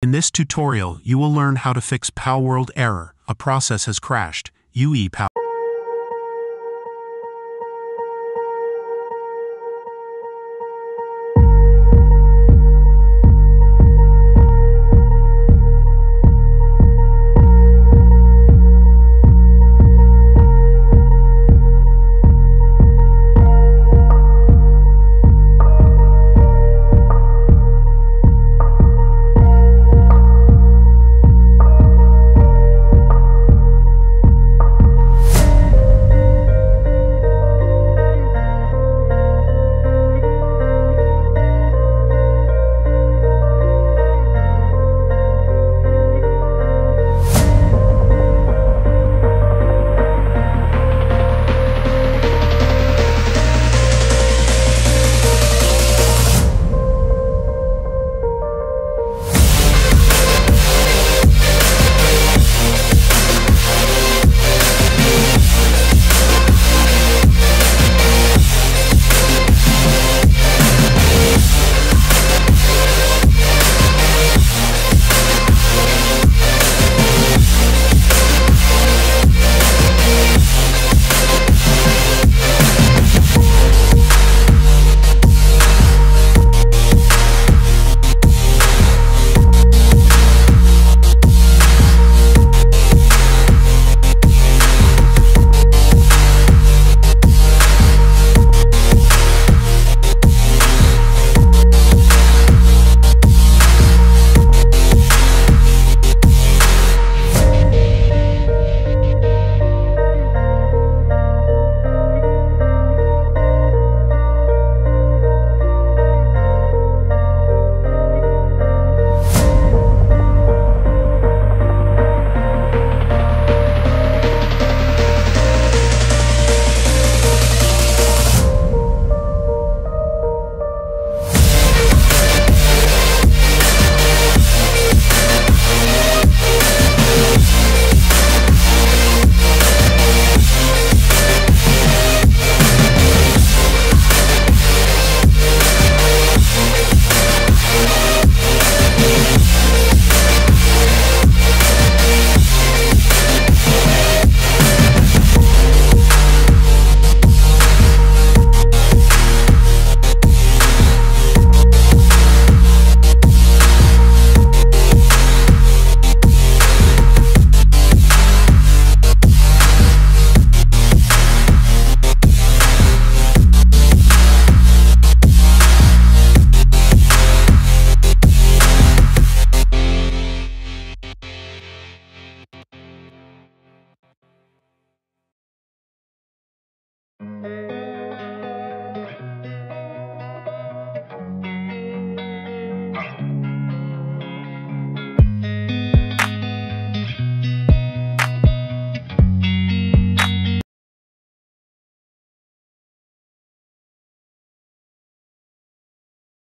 In this tutorial, you will learn how to fix Palworld error, a process has crashed, UE Pal.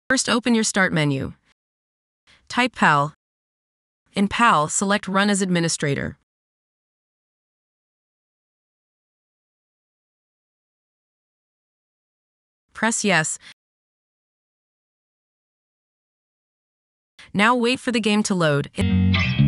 First, open your Start menu. Type Pal. In Pal, select Run as Administrator. Press Yes. Now wait for the game to load.